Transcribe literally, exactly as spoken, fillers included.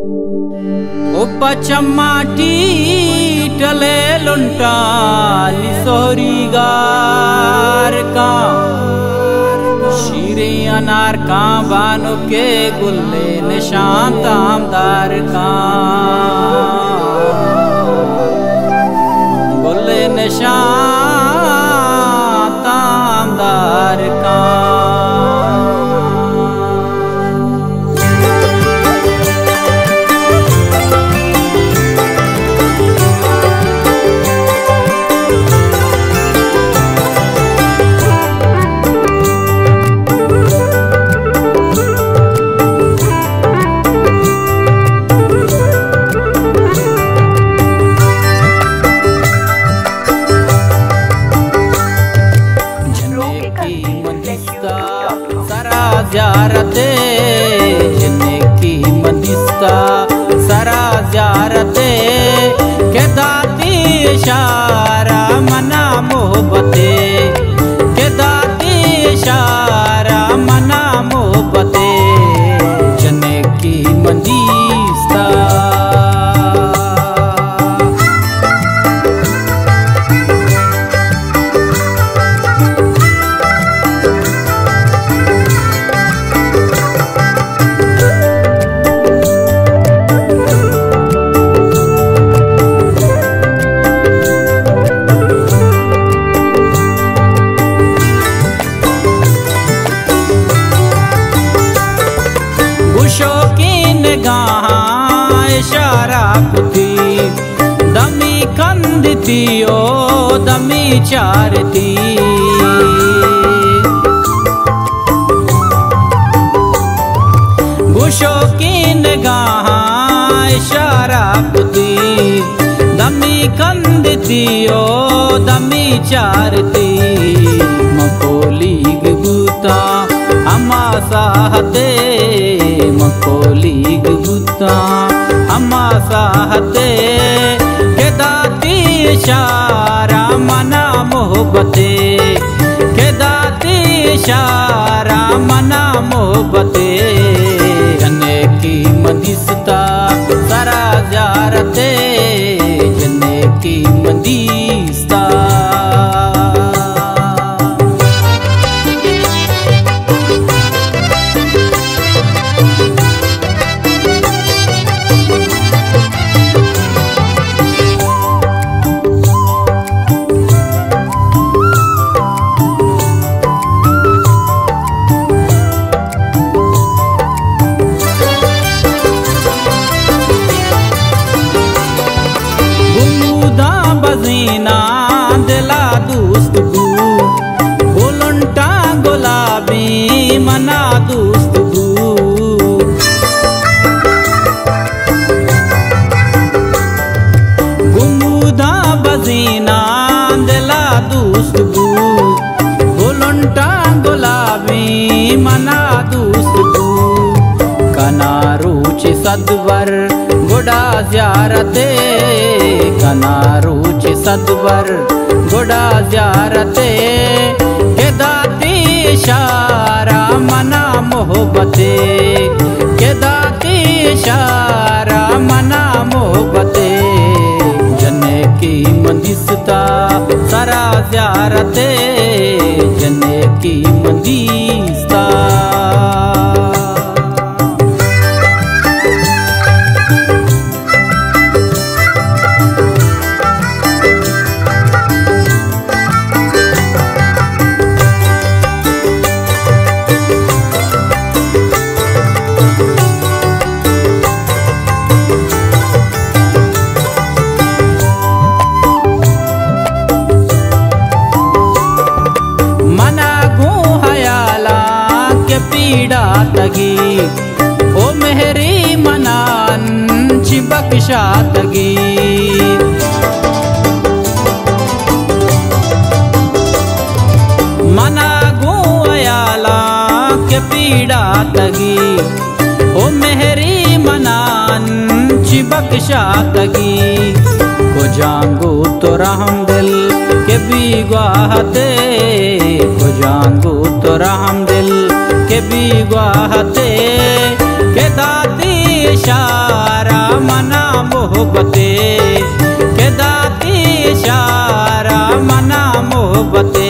ओ पचमाटी टले लुंटा लिसोरी गार का शीरे अनार का बानो के गुल्ले निशान तामदार का गुल्ले निशान तामदार का ज़ियारते जिन्ने की मंदिस्ता सरा ज़ियारते के दाती इशारा मना मोहब्बते के दाती इशारा मना मोहब्बते जिन्ने की मंदिस्ता इशारा पुती दमी कंद थी ओ दमी चार थी गुशो की निगाह इशारा पुती दमी कंद थी ओ दमी चार थी मकोली गबूता अमा साहते मकोली गबूता अम्मा साहते के दाती इशारा मना मोहब्बते के दाती इशारा मना मोहब्बते जने की मदिस्ता सरा ज़ियारते जने की मदिस्ता बजीना दिला दोस्त बू बुलंटा गुलाबी मना दोस्त बू गुमुदा बजीना दिला दोस्त बू बुलंटा गुलाबी मना दोस्त बू कनारूच सदवर गुड़ा ज़ियारते कनारूच सदवर गुड़ा ज़ियारते के दाती इशारा मना मोहब्बते के दाती इशारा मना मोहब्बते जने की मंदिस्ता सरा ज़ियारते जने की मंदिस्ता पीड़ा तगी ओ मेहरी मनान चिबकशा तगी मना गुआयाला के पीड़ा तगी ओ मेहरी मनान चिबकशा तगी को जांगू तो रहम दिल के भी गुआहते को जांगू तो रहम दिल के भी गुआहते के दाती इशारा मोहब्बते के दाती इशारा मना मोहब्बते।